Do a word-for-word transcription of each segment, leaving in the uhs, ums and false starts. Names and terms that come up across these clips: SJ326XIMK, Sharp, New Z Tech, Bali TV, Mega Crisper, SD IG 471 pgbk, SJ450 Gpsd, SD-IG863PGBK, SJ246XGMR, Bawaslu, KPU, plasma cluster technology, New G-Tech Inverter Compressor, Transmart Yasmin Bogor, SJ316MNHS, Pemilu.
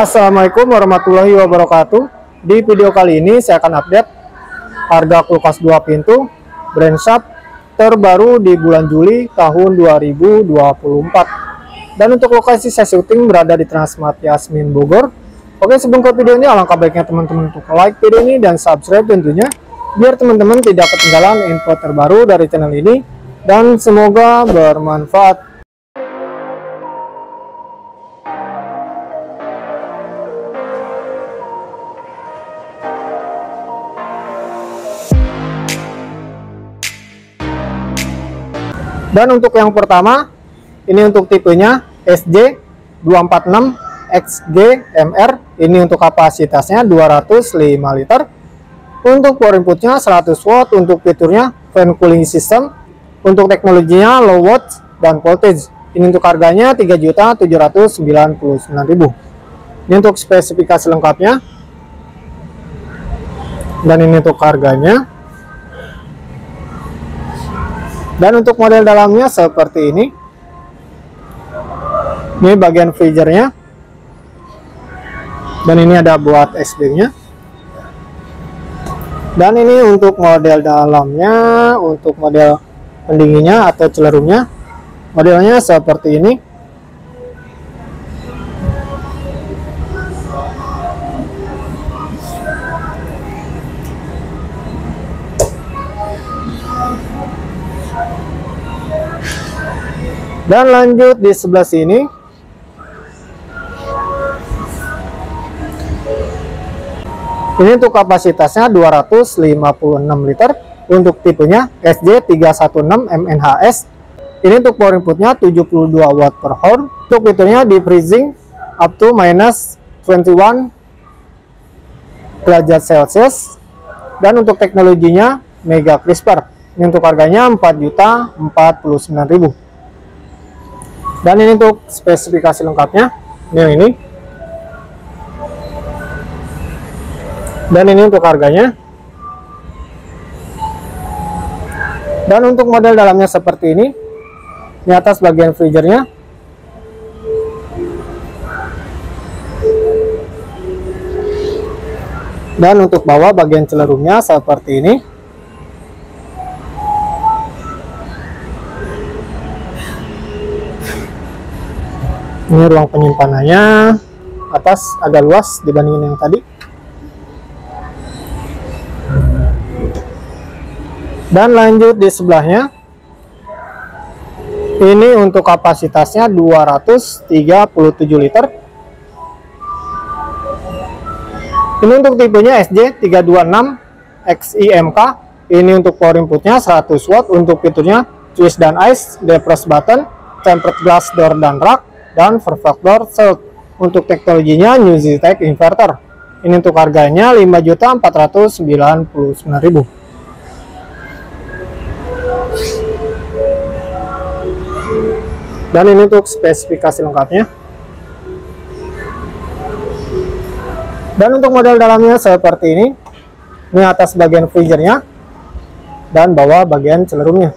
Assalamualaikum warahmatullahi wabarakatuh. Di video kali ini saya akan update harga kulkas dua pintu brand Sharp terbaru di bulan Juli tahun dua ribu dua puluh empat. Dan untuk lokasi saya syuting berada di Transmart Yasmin Bogor. Oke, sebelum ke video ini alangkah baiknya teman-teman untuk like video ini dan subscribe tentunya, biar teman-teman tidak ketinggalan info terbaru dari channel ini dan semoga bermanfaat. Dan untuk yang pertama, ini untuk tipenya S J dua empat enam X G M R. Ini untuk kapasitasnya dua ratus lima liter. Untuk power inputnya seratus watt. Untuk fiturnya fan cooling system. Untuk teknologinya low watts dan voltage. Ini untuk harganya tiga juta tujuh ratus sembilan puluh sembilan ribu. Ini untuk spesifikasi lengkapnya. Dan ini untuk harganya. Dan untuk model dalamnya seperti ini. Ini bagian freezernya. Dan ini ada buat es krimnya. Dan ini untuk model dalamnya, untuk model pendinginnya atau celerungnya. Modelnya seperti ini. Dan lanjut di sebelah sini. Ini untuk kapasitasnya dua ratus lima puluh enam liter. Untuk tipenya S J tiga satu enam M N H S. Ini untuk power inputnya tujuh puluh dua watt per hour. Untuk fiturnya di freezing up to minus dua puluh satu derajat Celcius. Dan untuk teknologinya Mega Crisper. Ini untuk harganya empat juta empat puluh sembilan ribu. Dan ini untuk spesifikasi lengkapnya, ini yang ini. Dan ini untuk harganya. Dan untuk model dalamnya seperti ini. Di atas bagian freezernya. Dan untuk bawah bagian celerungnya seperti ini. Ini ruang penyimpanannya, atas agak luas dibandingin yang tadi. Dan lanjut di sebelahnya. Ini untuk kapasitasnya dua ratus tiga puluh tujuh liter. Ini untuk tipenya S J tiga dua enam X I M K. Ini untuk power inputnya seratus watt. Untuk fiturnya twist dan ice, depress button, tempered glass door dan rack, dan four-factor shield. Untuk teknologinya New Z Tech Inverter. Ini untuk harganya lima juta empat ratus sembilan puluh sembilan ribu. Dan ini untuk spesifikasi lengkapnya. Dan untuk model dalamnya seperti ini. Ini atas bagian freezernya dan bawah bagian celerungnya.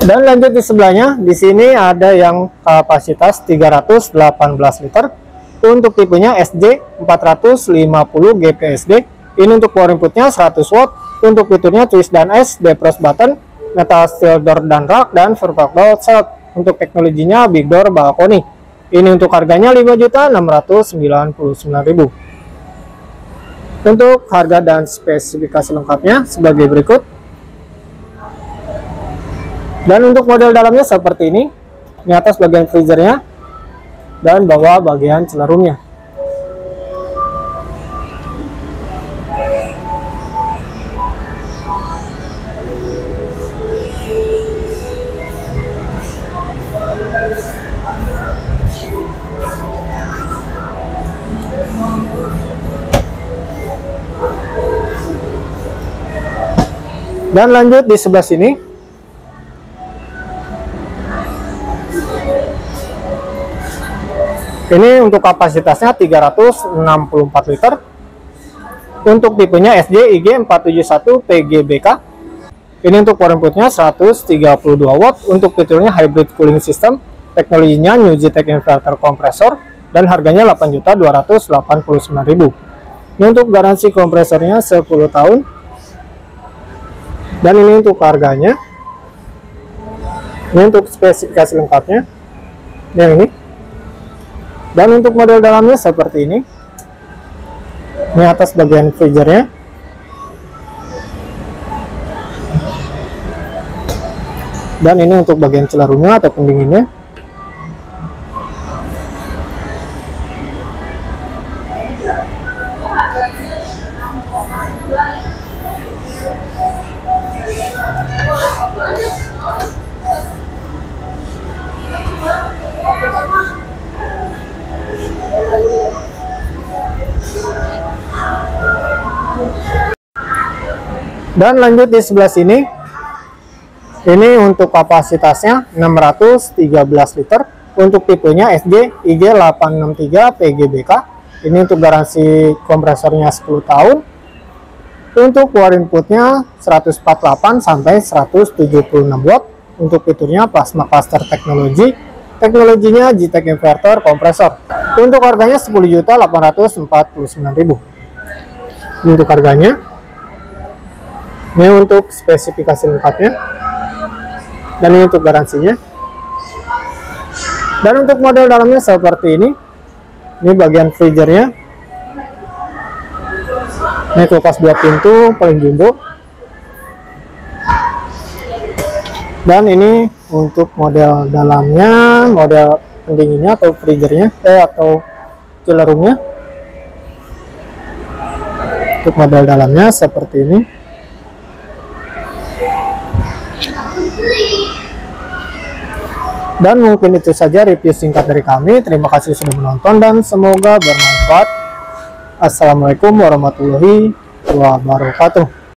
Dan lanjut di sebelahnya, di sini ada yang kapasitas tiga ratus delapan belas liter. Untuk tipenya S J empat lima nol G P S D. Ini untuk power inputnya seratus watt. Untuk fiturnya twist dan S, depress button, metal steel door dan rack, dan four-factor shield. Untuk teknologinya big door balcony. Ini untuk harganya lima juta enam ratus sembilan puluh sembilan ribu. Untuk harga dan spesifikasi lengkapnya sebagai berikut. Dan untuk model dalamnya seperti ini. Di atas bagian freezernya dan bawah bagian celerungnya. Dan lanjut di sebelah sini. Ini untuk kapasitasnya tiga ratus enam puluh empat liter. Untuk tipenya S D I G empat tujuh satu P G B K. Ini untuk power inputnya seratus tiga puluh dua watt. Untuk fiturnya hybrid cooling system. Teknologinya New G-Tech Inverter Compressor. Dan harganya delapan juta dua ratus delapan puluh sembilan ribu. Ini untuk garansi kompresornya sepuluh tahun. Dan ini untuk harganya. Ini untuk spesifikasi lengkapnya. Yang ini. Dan untuk model dalamnya seperti ini. Ini atas bagian freezernya. Dan ini untuk bagian celarungnya atau pendinginnya. Dan lanjut di sebelah sini, ini untuk kapasitasnya enam ratus tiga belas liter. Untuk tipenya S D I G delapan enam tiga P G B K. Ini untuk garansi kompresornya sepuluh tahun. Untuk power inputnya seratus empat puluh delapan sampai seratus tujuh puluh enam watt. Untuk fiturnya plasma cluster technology. Teknologinya G-Tech Inverter Compressor. Untuk harganya sepuluh juta delapan ratus empat puluh sembilan ribu. Untuk harganya. Ini untuk spesifikasi lengkapnya. Dan ini untuk garansinya. Dan untuk model dalamnya seperti ini. Ini bagian freezernya. Ini kulkas dua pintu paling jumbo. Dan ini untuk model dalamnya, model pendinginnya atau freezernya, eh, atau chiller roomnya. Untuk model dalamnya seperti ini. Dan mungkin itu saja review singkat dari kami. Terima kasih sudah menonton dan semoga bermanfaat. Assalamualaikum warahmatullahi wabarakatuh.